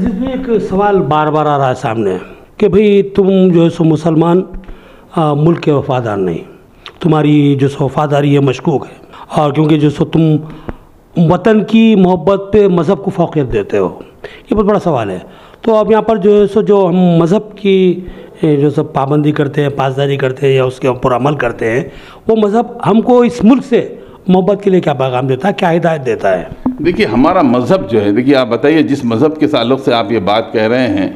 जिसमें एक सवाल बार बार आ रहा है सामने कि भाई तुम जो है सो मुसलमान मुल्क के वफादार नहीं, तुम्हारी जो सो वफादारी है मशकूक है, और क्योंकि जो सो तुम वतन की मोहब्बत पे मज़हब को फौक़ियत देते हो, ये बहुत बड़ा सवाल है। तो अब यहाँ पर जो है सो जो हम मज़हब की जो सब पाबंदी करते हैं, पासदारी करते हैं या उसके ऊपर अमल करते हैं, वो मज़हब हमको इस मुल्क से मोहब्बत के लिए क्या पैगाम देता है, क्या हिदायत देता है? देखिए हमारा मज़हब जो है, देखिए आप बताइए जिस मज़हब के ताल्लुक़ से आप ये बात कह रहे हैं,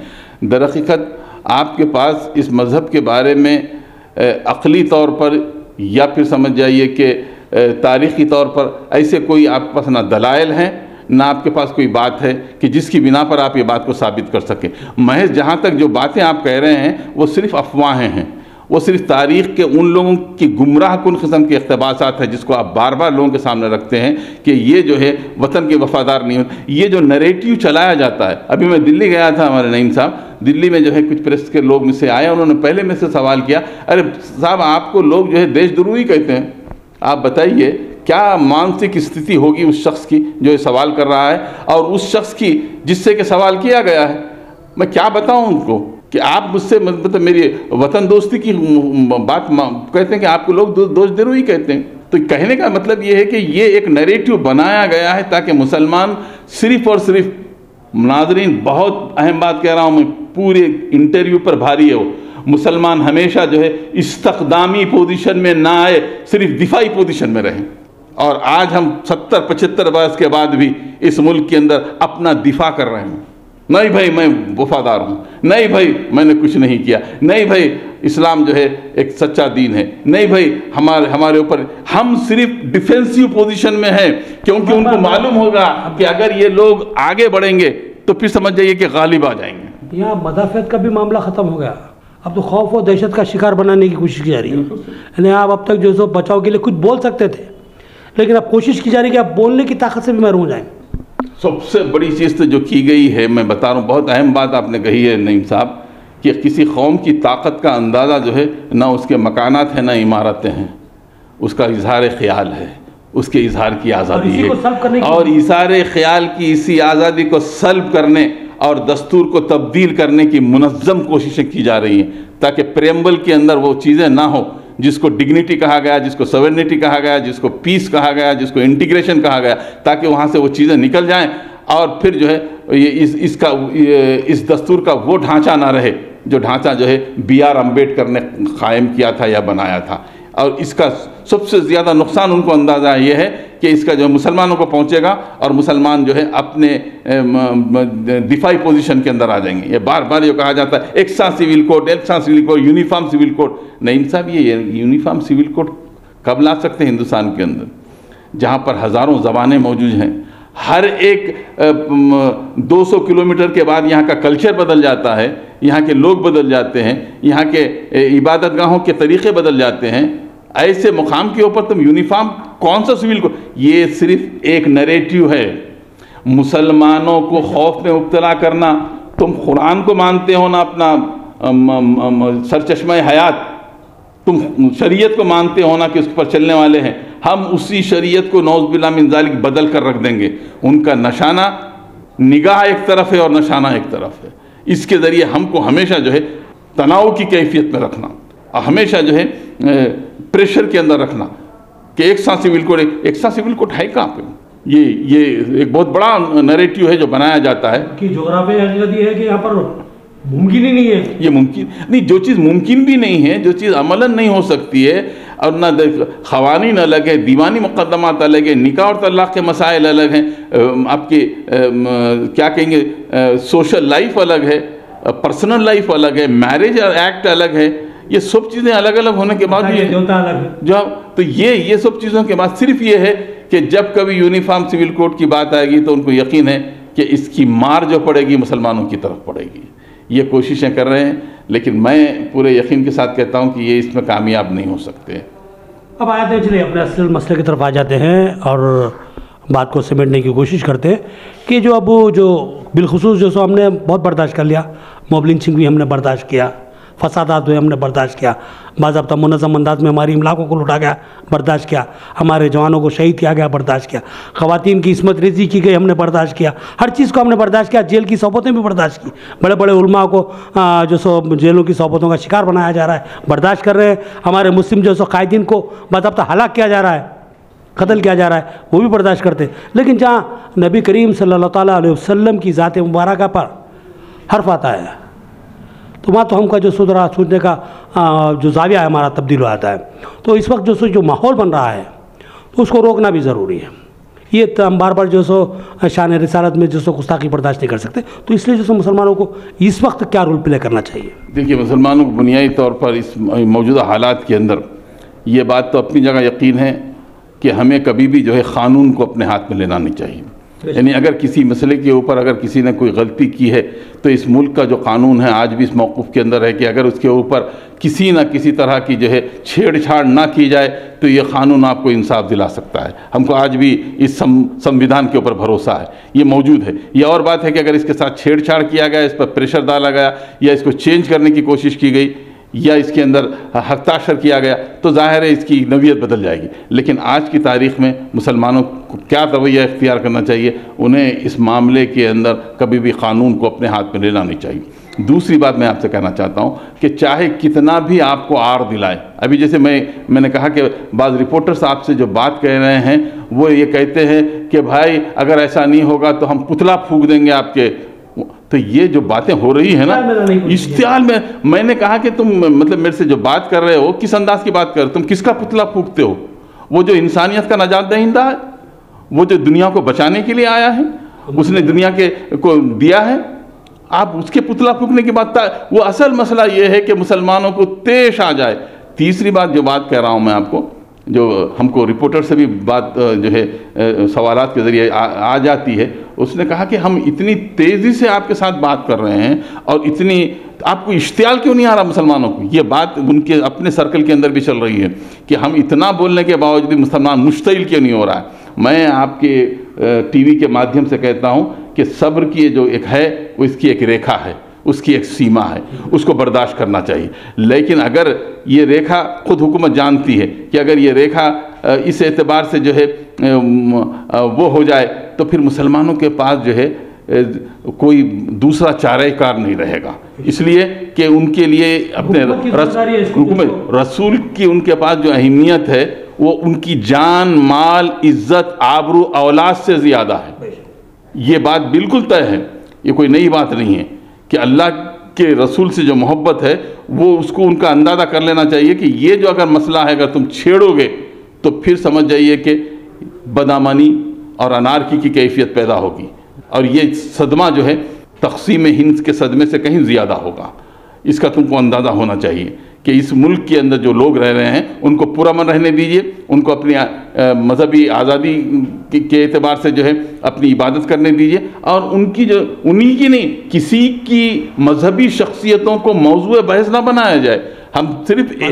दरहक़ीक़त आपके पास इस मज़हब के बारे में अक़ली तौर पर या फिर समझ जाइए कि तारीख़ी तौर पर ऐसे कोई आपके पास ना दलाइल हैं, ना आपके पास कोई बात है कि जिसकी बिना पर आप ये बात को साबित कर सकें। महज जहाँ तक जो बातें आप कह रहे हैं वो सिर्फ़ अफवाहें हैं, वो सिर्फ तारीख़ के उन लोगों की गुमराह कुन किस्म के इक़्तिबासात है जिसको आप बार बार लोगों के सामने रखते हैं कि ये जो है वतन के वफ़ादार नहीं होते। ये जो नरेटिव चलाया जाता है, अभी मैं दिल्ली गया था, हमारे नईम साहब दिल्ली में जो है कुछ प्रेस के लोग मुझसे आए, उन्होंने पहले मुझसे सवाल किया, अरे साहब आपको लोग जो है देशद्रोही कहते हैं, आप बताइए क्या मानसिक स्थिति होगी उस शख्स की जो ये सवाल कर रहा है और उस शख्स की जिससे कि सवाल किया गया है। मैं क्या बताऊँ उनको कि आप मुझसे मतलब मेरी वतन दोस्ती की बात कहते हैं कि आपको लोग देशद्रोही कहते हैं। तो कहने का मतलब ये है कि ये एक नैरेटिव बनाया गया है ताकि मुसलमान सिर्फ़ और सिर्फ, नाज़रीन बहुत अहम बात कह रहा हूँ मैं, पूरे इंटरव्यू पर भारी है वो, मुसलमान हमेशा जो है इस्तक़दामी पोजीशन में ना आए, सिर्फ दिफाई पोजीशन में रहें। और आज हम 70-75 बरस के बाद भी इस मुल्क के अंदर अपना दिफा कर रहे हैं, नहीं भाई मैं वफादार हूँ, नहीं भाई मैंने कुछ नहीं किया, नहीं भाई इस्लाम जो है एक सच्चा दीन है, नहीं भाई हमारे ऊपर, हम सिर्फ डिफेंसिव पोजीशन में हैं क्योंकि उनको मालूम होगा कि अगर ये लोग आगे बढ़ेंगे तो फिर समझ जाइए कि गालिब आ जाएंगे। यहाँ मदाफ़त का भी मामला ख़त्म हो गया, अब तो खौफ और दहशत का शिकार बनाने की कोशिश की जा रही है। यानी आप अब तक जो सो बचाव के लिए कुछ बोल सकते थे, लेकिन अब कोशिश की जा रही है कि आप बोलने की ताकत से भी महरूम हो जाएंगे। सबसे बड़ी चीज़ तो जो की गई है, मैं बता रहा हूँ, बहुत अहम बात आपने कही है नईम साहब कि किसी कौम की ताकत का अंदाज़ा जो है ना उसके मकानात हैं ना इमारतें हैं, उसका इजहार ख्याल है, उसके इजहार की आज़ादी है। और इजहार ख्याल की इसी आज़ादी को सल्ब करने और दस्तूर को तब्दील करने की मुनज़्ज़म कोशिशें की जा रही हैं ताकि प्रेम्बल के अंदर वो चीज़ें ना हो जिसको डिग्निटी कहा गया, जिसको सॉवरेनिटी कहा गया, जिसको पीस कहा गया, जिसको इंटीग्रेशन कहा गया, ताकि वहाँ से वो चीज़ें निकल जाएं और फिर जो है ये इस दस्तूर का वो ढांचा ना रहे जो ढांचा जो है BR अम्बेडकर ने कायम किया था या बनाया था। और इसका सबसे ज़्यादा नुकसान उनको अंदाज़ा ये है कि इसका जो मुसलमानों को पहुँचेगा और मुसलमान जो है अपने दिफाई पोजीशन के अंदर आ जाएंगे। ये बार बार ये कहा जाता है एक सा civil code, uniform civil code. Naeem साहब ये यूनिफॉर्म सिविल कोड कब ला सकते हैं हिंदुस्तान के अंदर, जहाँ पर हज़ारों ज़बानें मौजूद हैं, हर एक 200 किलोमीटर के बाद यहाँ का कल्चर बदल जाता है, यहाँ के लोग बदल जाते हैं, यहाँ के इबादतगाहों के तरीक़े बदल जाते हैं। ऐसे मुकाम के ऊपर तुम यूनिफॉर्म कौन सा सिविल को, ये सिर्फ एक नैरेटिव है। मुसलमानों को खौफ में मुब्तला करना, तुम कुरान को मानते हो ना अपना सरचश्मा हयात, तुम शरीयत को मानते हो ना कि उस पर चलने वाले हैं, हम उसी शरीयत को नौज़ बिल्लाह मिन ज़ालिक बदल कर रख देंगे। उनका निशाना निगाह एक तरफ है और निशाना एक तरफ है। इसके ज़रिए हमको हमेशा जो है तनाव की कैफियत में रखना और हमेशा जो है प्रेशर के अंदर रखना कि एक सा सिविल कोड है कहाँ पे। ये एक बहुत बड़ा नैरेटिव है जो बनाया जाता है कि जोग्राफी है कि यहाँ पर मुमकिन ही नहीं है, ये मुमकिन नहीं, जो चीज़ मुमकिन भी नहीं है, जो चीज़ अमलन नहीं हो सकती है। और ना ख़वानीन अलग है, दीवानी मुकदमात अलग है, निकाह और तलाक़ के मसाइल अलग हैं, आपके क्या कहेंगे सोशल लाइफ अलग है, पर्सनल लाइफ अलग है, मैरिज एक्ट अलग है, ये सब चीज़ें अलग अलग होने के बाद ये जो तो ये सब चीज़ों के बाद सिर्फ ये है कि जब कभी यूनिफॉर्म सिविल कोड की बात आएगी तो उनको यकीन है कि इसकी मार जो पड़ेगी मुसलमानों की तरफ पड़ेगी। ये कोशिशें कर रहे हैं, लेकिन मैं पूरे यकीन के साथ कहता हूँ कि ये इसमें कामयाब नहीं हो सकते। अब आ जाते हैं, चलिए अपने असल मसले की तरफ आ जाते हैं और बात को समेटने की कोशिश करते हैं कि जो अब जो बिलखुसूस जो सो हमने बहुत बर्दाश्त कर लिया, मोबलिंग सिंह भी हमने बर्दाश्त किया, फसादात हुए, हमने बर्दाश्त किया, बाज़ाब्ता मुनज़्ज़म अंदाज में हमारी इमलाकों को लुटा गया, बर्दाश्त किया, हमारे जवानों को शहीद किया गया, बर्दाश्त किया, ख़वातीन की इस्मत रेज़ी की गई, हमने बर्दाश्त किया, हर चीज़ को हमने बर्दाश्त किया, जेल की सोबतें भी बर्दाश्त की, बड़े बड़े उलमा को जो सो जेलों की सोबतों का शिकार बनाया जा रहा है, बर्दाश्त कर रहे हैं, हमारे मुस्लिम जो सो कायदीन को बाज़ाब्ता हलाक किया जा रहा है, कत्ल किया जा रहा है, वो भी बर्दाश्त करते हैं। लेकिन जहाँ नबी करीम सल्लल्लाहु तआला अलैहि वसल्लम की ज़ात मुबारक पर हर्फ आता है तो वहाँ तो हमका जो सुधरा सोचने का जो जाविया है हमारा तब्दील हो जाता है। तो इस वक्त जो सो जो माहौल बन रहा है तो उसको रोकना भी ज़रूरी है। ये हम बार बार जो सो शान रिसालत में जो सो गुस्ताखी बर्दाश्त नहीं कर सकते, तो इसलिए जो सो मुसलमानों को इस वक्त क्या रोल प्ले करना चाहिए? देखिए, मुसलमानों को बुनियादी तौर पर इस मौजूदा हालात के अंदर ये बात तो अपनी जगह यकीन है कि हमें कभी भी जो है क़ानून को अपने हाथ में लेना नहीं चाहिए। यानी अगर किसी मसले के ऊपर अगर किसी ने कोई गलती की है तो इस मुल्क का जो कानून है आज भी इस मौक़िफ़ के अंदर है कि अगर उसके ऊपर किसी न किसी तरह की जो है छेड़छाड़ ना की जाए तो ये क़ानून आपको इंसाफ दिला सकता है। हमको आज भी इस संविधान के ऊपर भरोसा है, ये मौजूद है। ये और बात है कि अगर इसके साथ छेड़छाड़ किया गया, इस पर प्रेशर डाला गया या इसको चेंज करने की कोशिश की गई या इसके अंदर हस्ताक्षर किया गया तो जाहिर है इसकी नवियत बदल जाएगी। लेकिन आज की तारीख़ में मुसलमानों को क्या रवैया इख्तियार करना चाहिए? उन्हें इस मामले के अंदर कभी भी क़ानून को अपने हाथ में लेना नहीं चाहिए। दूसरी बात मैं आपसे कहना चाहता हूँ कि चाहे कितना भी आपको आड़ दिलाए, अभी जैसे मैंने कहा कि बाज़ रिपोर्टर्स आपसे जो बात कह रहे हैं वो ये कहते हैं कि भाई अगर ऐसा नहीं होगा तो हम पुतला फूँक देंगे आपके। तो ये जो बातें हो रही है ना इश्तिहाल में, मैंने कहा कि तुम मतलब मेरे से जो बात कर रहे हो किस अंदाज की बात कर रहे हो, तुम किसका पुतला फूंकते हो? वो जो इंसानियत का नजात दहिंदा है, वो जो दुनिया को बचाने के लिए आया है, उसने दुनिया के को दिया है, आप उसके पुतला फूंकने की बात। वो असल मसला ये है कि मुसलमानों को पेश आ जाए। तीसरी बात जो बात कह रहा हूँ मैं आपको, जो हमको रिपोर्टर से भी बात जो है सवालात के ज़रिए आ जाती है, उसने कहा कि हम इतनी तेज़ी से आपके साथ बात कर रहे हैं और इतनी आपको इश्तियाल क्यों नहीं आ रहा मुसलमानों को? ये बात उनके अपने सर्कल के अंदर भी चल रही है कि हम इतना बोलने के बावजूद भी मुसलमान मुश्तिल क्यों नहीं हो रहा है। मैं आपके टीवी के माध्यम से कहता हूँ कि सब्र की जो एक है वो इसकी एक रेखा है, उसकी एक सीमा है, उसको बर्दाश्त करना चाहिए। लेकिन अगर ये रेखा खुद हुकूमत जानती है कि अगर ये रेखा इस एतबार से जो है वो हो जाए तो फिर मुसलमानों के पास जो है कोई दूसरा चाराकार नहीं रहेगा। इसलिए कि उनके लिए अपने रसूल की उनके पास जो अहमियत है वो उनकी जान, माल, इज्जत, आबरू, औलाद से ज़्यादा है। ये बात बिल्कुल तय है, ये कोई नई बात नहीं है कि अल्लाह के रसूल से जो मोहब्बत है वो उसको उनका अंदाज़ा कर लेना चाहिए कि ये जो अगर मसला है अगर तुम छेड़ोगे तो फिर समझ जाइए कि बदामानी और अनारकी की कैफियत पैदा होगी और ये सदमा जो है तकसीम हिंद के सदमे से कहीं ज़्यादा होगा। इसका तुमको अंदाज़ा होना चाहिए कि इस मुल्क के अंदर जो लोग रह रहे हैं उनको पुरअमन रहने दीजिए, उनको अपनी मजहबी आज़ादी के एतबार से जो है अपनी इबादत करने दीजिए और उनकी जो उन्हीं की नहीं किसी की मजहबी शख्सियतों को मौजूद बहस ना बनाया जाए। हम सिर्फ हुक्म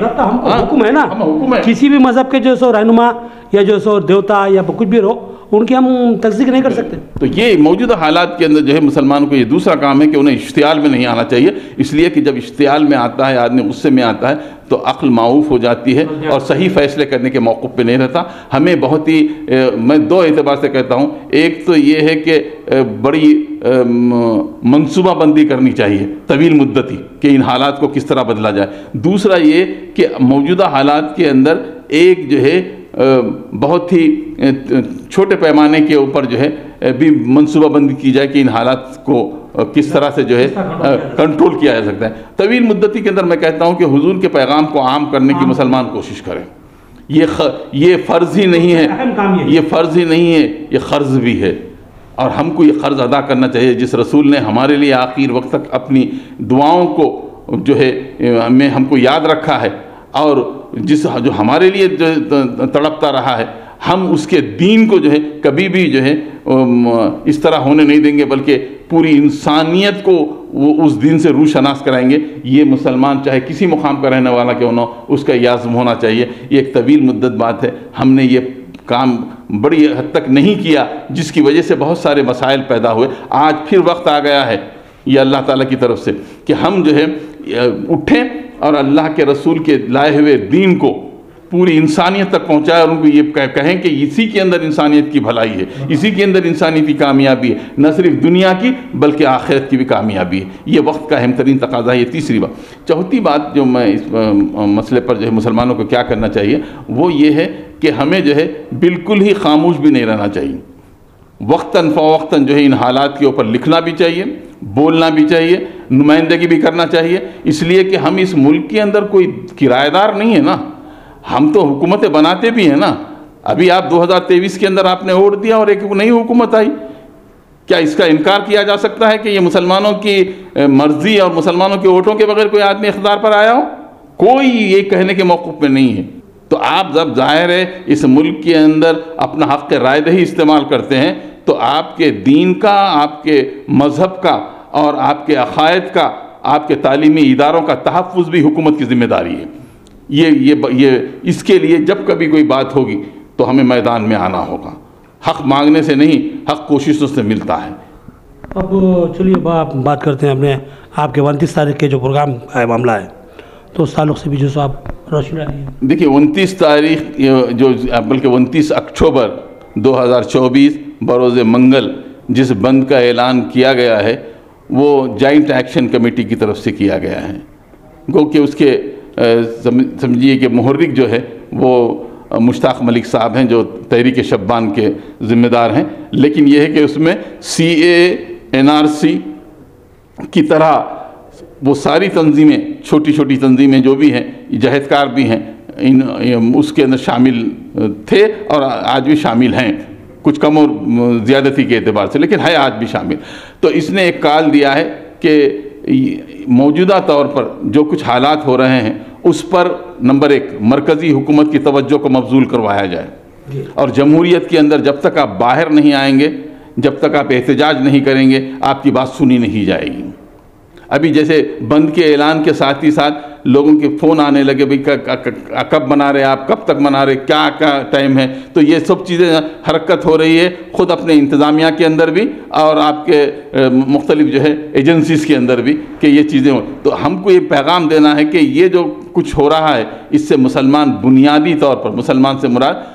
है ना, हुक्म है किसी भी मजहब के जो सो रहनुमा या जो सो देवता या कुछ भी हो उनकी हम तस्दीक नहीं कर सकते। तो ये मौजूदा हालात के अंदर जो है मुसलमानों को ये दूसरा काम है कि उन्हें इश्तियाल में नहीं आना चाहिए। इसलिए कि जब इश्तियाल में आता है आदमी, गुस्से में आता है तो अक्ल माऊफ हो जाती है और सही फैसले करने के मौक़िफ़ पे नहीं रहता। हमें बहुत ही मैं दो एतबार से कहता हूँ, एक तो ये है कि बड़ी मनसूबाबंदी करनी चाहिए तवील मुद्दती कि इन हालात को किस तरह बदला जाए। दूसरा ये कि मौजूदा हालात के अंदर एक जो है बहुत ही छोटे पैमाने के ऊपर जो है भी मनसूबाबंदी की जाए कि इन हालात को किस तरह से जो है कंट्रोल किया जा सकता है। तवील मुद्दती के अंदर मैं कहता हूँ कि हुजूर के पैगाम को आम करने की मुसलमान कोशिश करें। ये फ़र्ज़ ही नहीं है, ये फ़र्ज़ ही नहीं है, ये क़र्ज़ भी है और हमको ये क़र्ज़ अदा करना चाहिए जिस रसूल ने हमारे लिए आखिर वक्त तक अपनी दुआओं को जो है हमें हमको याद रखा है और जिस जो हमारे लिए जो तड़पता रहा है। हम उसके दीन को जो है कभी भी जो है इस तरह होने नहीं देंगे बल्कि पूरी इंसानियत को वो उस दिन से रूशनास कराएंगे। ये मुसलमान चाहे किसी मुकाम का रहने वाला क्यों ना हो उसका याज़्म होना चाहिए। ये एक तवील मुद्दत बात है, हमने ये काम बड़ी हद तक नहीं किया जिसकी वजह से बहुत सारे मसाइल पैदा हुए। आज फिर वक्त आ गया है ये अल्लाह ताला की तरफ से कि हम जो है उठें और अल्लाह के रसूल के लाए हुए दीन को पूरी इंसानियत तक पहुँचाए और उनको ये कहें कि इसी के अंदर इंसानियत की भलाई है, इसी के अंदर इंसानियत की कामयाबी है, न सिर्फ दुनिया की बल्कि आखिरत की भी कामयाबी है। ये वक्त का अहम तरीन तकाजा है। ये तीसरी बात। चौथी बात जो मैं इस मसले पर जो है मुसलमानों को क्या करना चाहिए वो ये है कि हमें जो है बिल्कुल ही खामोश भी नहीं रहना चाहिए, वक्तन फ़वक्तन जो है इन हालात के ऊपर लिखना भी चाहिए, बोलना भी चाहिए, नुमाइंदगी भी करना चाहिए। इसलिए कि हम इस मुल्क के अंदर कोई किराएदार नहीं है ना, हम तो हुकूमतें बनाते भी हैं ना। अभी आप 2023 के अंदर आपने वोट दिया और एक नई हुकूमत आई, क्या इसका इनकार किया जा सकता है कि ये मुसलमानों की मर्ज़ी और मुसलमानों के वोटों के बगैर कोई आदमी इख्तियार पर आया हो? कोई ये कहने के मौक़ूफ़ में नहीं है। तो आप जब ज़ाहिर है इस मुल्क के अंदर अपना हक़ रायदही इस्तेमाल करते हैं तो आपके दीन का, आपके मज़हब का और आपके अक़ायद का, आपके तालीमी इदारों का तहफ़्फ़ुज़ भी हुकूमत की ज़िम्मेदारी है। ये इसके लिए जब कभी कोई बात होगी तो हमें मैदान में आना होगा। हक़ मांगने से नहीं, हक़ कोशिशों से मिलता है। अब चलिए बात करते हैं अपने आपके 29 तारीख़ के जो प्रोग्राम है, मामला है तो उस ताल्लुक़ से भी जो साहब रोशनी डालिए। देखिए 29 तारीख़ जो बल्कि 29 अक्टूबर 2024 बरोज़ मंगल जिस बंद का ऐलान किया गया है वो जॉइंट एक्शन कमेटी की तरफ से किया गया है। गो कि उसके समझिए कि मुहर्रिक जो है वो मुश्ताक मलिक साहब हैं जो तहरीक शब्बान के ज़िम्मेदार हैं। लेकिन यह है कि उसमें CAA NRC की तरह वो सारी तंजीमें, छोटी छोटी तंजीमें जो भी हैं, जहदकार भी हैं, इन उसके अंदर शामिल थे और आज भी शामिल हैं, कुछ कम और ज़्यादती के एतबार से, लेकिन है आज भी शामिल। तो इसने एक काल दिया है कि मौजूदा तौर पर जो कुछ हालात हो रहे हैं उस पर नंबर 1 मरकज़ी हुकूमत की तवज्जो को मबजूल करवाया जाए। और जमहूरियत के अंदर जब तक आप बाहर नहीं आएंगे, जब तक आप एहतजाज नहीं करेंगे, आपकी बात सुनी नहीं जाएगी। अभी जैसे बंद के ऐलान के साथ ही साथ लोगों के फ़ोन आने लगे, भाई कब मना रहे आप, कब तक मना रहे, क्या टाइम है। तो ये सब चीज़ें हरकत हो रही है ख़ुद अपने इंतज़ामिया के अंदर भी और आपके मुख्तलिफ जो है एजेंसीज़ के अंदर भी कि ये चीज़ें हों। तो हमको ये पैगाम देना है कि ये जो कुछ हो रहा है इससे मुसलमान बुनियादी तौर पर, मुसलमान से मुराद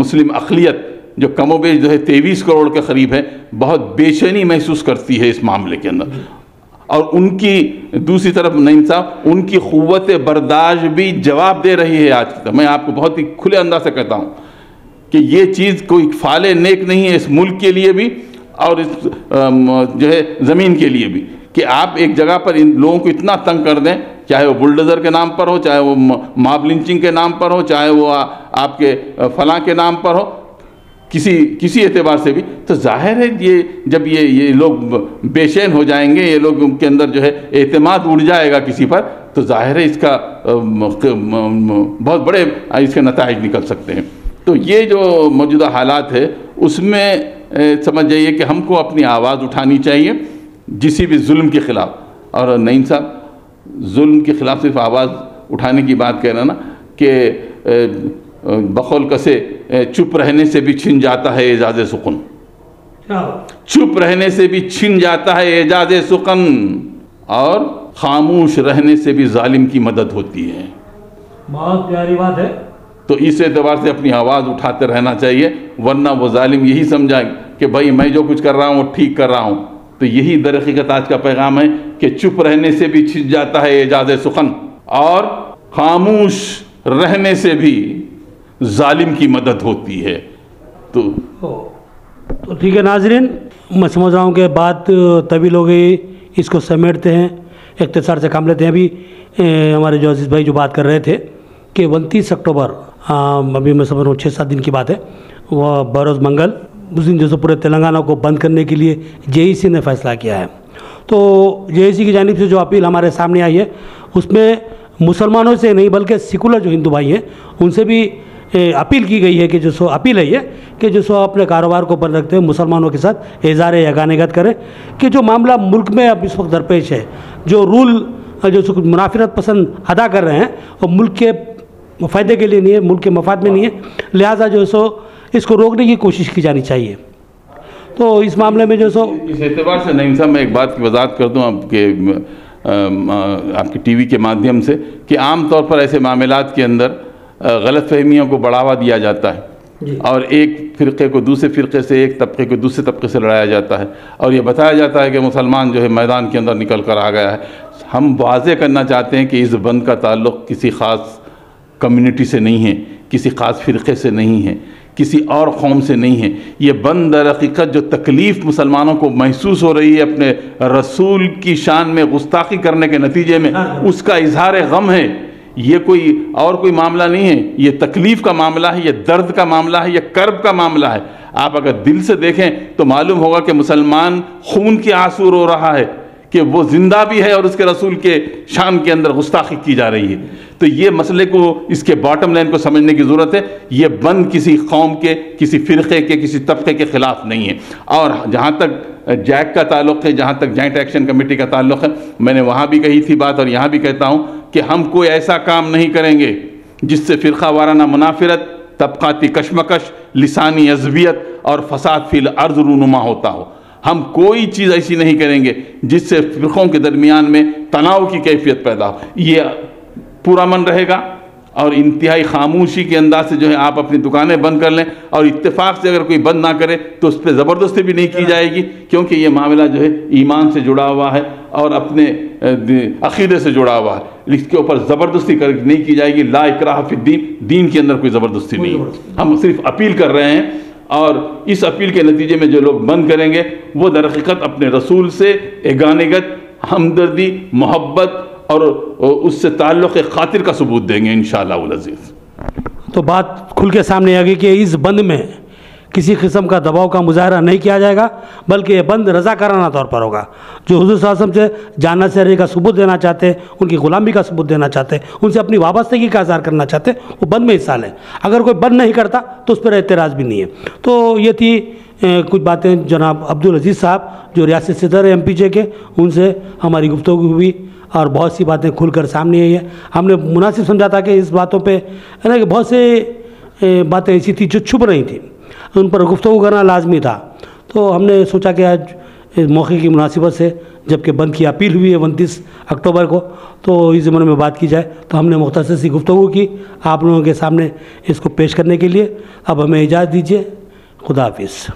मुस्लिम अक़लियत जो कमोबेश जो है 23 करोड़ के करीब है, बहुत बेचैनी महसूस करती है इस मामले के अंदर। और उनकी दूसरी तरफ नाइंसाफ, उनकी क़ुव्वत बर्दाश्त भी जवाब दे रही है आज तक। मैं आपको बहुत ही खुले अंदाज से कहता हूँ कि ये चीज़ कोई फाले नेक नहीं है इस मुल्क के लिए भी और इस जो है ज़मीन के लिए भी कि आप एक जगह पर इन लोगों को इतना तंग कर दें, चाहे वो बुलडोज़र के नाम पर हो, चाहे वो मॉब लिंचिंग के नाम पर हो, चाहे वो आपके फलां के नाम पर हो, किसी एतबार से भी। तो जाहिर है ये जब ये लोग बेचैन हो जाएंगे, ये लोग उनके अंदर जो है एतमाद उड़ जाएगा किसी पर, तो जाहिर है इसका बहुत बड़े इसके नताइज निकल सकते हैं। तो ये जो मौजूदा हालात है उसमें समझ जाइए कि हमको अपनी आवाज़ उठानी चाहिए जिसी भी जुल्म के ख़िलाफ़। और नईम साहब, जुल्म के ख़िलाफ़ सिर्फ आवाज़ उठाने की बात कह रहे ना कि बकौल कसे चुप रहने से भी छिन जाता है एजाज़े सुकून, चुप रहने से भी छिन जाता है एजाज़े सुकून, और खामोश रहने से भी जालिम की मदद होती है। बहुत प्यारी बात है। तो इस एतबार से अपनी आवाज़ उठाते रहना चाहिए, वरना वो जालिम यही समझा कि भाई मैं जो कुछ कर रहा हूँ वो ठीक कर रहा हूँ। तो यही दरहकीकत आज का पैगाम है कि चुप रहने से भी छिन जाता है एजाज़े सुकून और खामोश रहने से भी जालिम की मदद होती है। तो ठीक है नाजरीन, मैं समझ रहा हूँ कि बात तभी लोग इसको समेटते हैं, इख्तिसार से काम लेते हैं। अभी हमारे जो अजीज़ भाई जो बात कर रहे थे कि 29 अक्टूबर, अभी मैं समझ रहा हूँ 6-7 दिन की बात है, वह बरोज़ मंगल उस दिन जैसे पूरे तेलंगाना को बंद करने के लिए JAC ने फैसला किया है। तो JAC की जानिब से जो अपील हमारे सामने आई है उसमें मुसलमानों से नहीं बल्कि सेकुलर जो हिंदू भाई हैं उनसे भी अपील की गई है कि जो सो अपील है ये कि जो सो अपने कारोबार को बंद रखते हैं, मुसलमानों के साथ इजारे यगानेगत करें कि जो मामला मुल्क में अब इस वक्त दरपेश है, जो रूल जो सो मुनाफिरत पसंद अदा कर रहे हैं वो मुल्क के फ़ायदे के लिए नहीं है, मुल्क के मफाद में नहीं है, लिहाजा जो सो इसको रोकने की कोशिश की जानी चाहिए। तो इस मामले में जो सो इस एतबार से नईम साहब मैं एक बात की वजाहत कर दूँ आपके टीवी के माध्यम से कि आम तौर पर ऐसे मामलात के अंदर गलतफहमियों को बढ़ावा दिया जाता है और एक फ़िरक़े को दूसरे फ़िरक़े से, एक तबके को दूसरे तबके से लड़ाया जाता है और ये बताया जाता है कि मुसलमान जो है मैदान के अंदर निकल कर आ गया है। हम वाज़े करना चाहते हैं कि इस बंद का ताल्लुक़ किसी ख़ास कम्युनिटी से नहीं है, किसी ख़ास फ़िरक़े से नहीं है, किसी और कौम से नहीं है। ये बंद दर हकीकत जो तकलीफ़ मुसलमानों को महसूस हो रही है अपने रसूल की शान में गुस्ताखी करने के नतीजे में, उसका इजहार गम है। ये कोई और कोई मामला नहीं है, ये तकलीफ़ का मामला है, ये दर्द का मामला है, ये कर्ब का मामला है। आप अगर दिल से देखें तो मालूम होगा कि मुसलमान खून के आंसू रो रहा है कि वो ज़िंदा भी है और उसके रसूल के शान के अंदर गुस्ताखी की जा रही है। तो ये मसले को, इसके बॉटम लाइन को समझने की ज़रूरत है। ये बंद किसी कौम के, किसी फ़िरक़े के, किसी तबके के ख़िलाफ़ नहीं है। और जहाँ तक जैक का ताल्लुक़ है, जहाँ तक जॉइंट एक्शन कमेटी का ताल्लुक़ है, मैंने वहाँ भी कही थी बात और यहाँ भी कहता हूँ कि हम कोई ऐसा काम नहीं करेंगे जिससे फ़िरक़ा वाराना मुनाफिरत, तबक़ाती कशमकश, लिसानी अज़बियत और फसाद फ़िल अर्ज़ रूनुमा होता हो। हम कोई चीज़ ऐसी नहीं करेंगे जिससे फ़िरक़ों के दरमियान में तनाव की कैफियत पैदा हो। ये पुरअमन रहेगा और इंतहाई खामोशी के अंदाज से जो है आप अपनी दुकानें बंद कर लें और इत्तेफाक से अगर कोई बंद ना करे तो उस पर ज़बरदस्ती भी नहीं की जाएगी, क्योंकि ये मामला जो है ईमान से जुड़ा हुआ है और अपने अक़ीदे से जुड़ा हुआ है। इसके ऊपर ज़बरदस्ती नहीं की जाएगी। ला इकराह फ़िद्दीन, दीन के अंदर कोई ज़बरदस्ती नहीं है। हम सिर्फ अपील कर रहे हैं और इस अपील के नतीजे में जो लोग बंद करेंगे वो दरहक़ीक़त अपने रसूल से एगानगत, हमदर्दी, मोहब्बत और उससे ताल्लुक़ खातिर का सबूत देंगे इंशाअल्लाह उल अज़ीज़। तो बात खुल के सामने आ गई कि इस बंद में किसी किस्म का दबाव का मुजाहरा नहीं किया जाएगा, बल्कि ये बंद रज़ाकाराना तौर पर होगा। जो हुज़ूर सल्लल्लाहु अलैहि वसल्लम से जाना शरीर का सबूत देना चाहते, उनकी ग़ुलामी का सबूत देना चाहते, उनसे अपनी वाबस्तगी का इज़हार करना चाहते, वो बंद में हिस्सा लें। अगर कोई बंद नहीं करता तो उस पर एतराज़ भी नहीं है। तो ये थी कुछ बातें जनाब अब्दुल अज़ीज़ साहब जो रियासत सदर है MPJ के, उनसे हमारी गुफ्तगू हुई और बहुत सी बातें खुलकर सामने आई है। हमने मुनासिब समझा था कि इस बातों पे है ना कि बहुत से बातें ऐसी थी जो छुप रही थी, उन पर गुफ्तगू करना लाजमी था। तो हमने सोचा कि आज मौके की मुनासिबत से, जबकि बंद की अपील हुई है 29 अक्टूबर को, तो इस ज़माने में बात की जाए। तो हमने मुख्तसर सी गुफ्तगू की आप लोगों के सामने इसको पेश करने के लिए। अब हमें इजाज़त दीजिए, खुदा हाफिज़।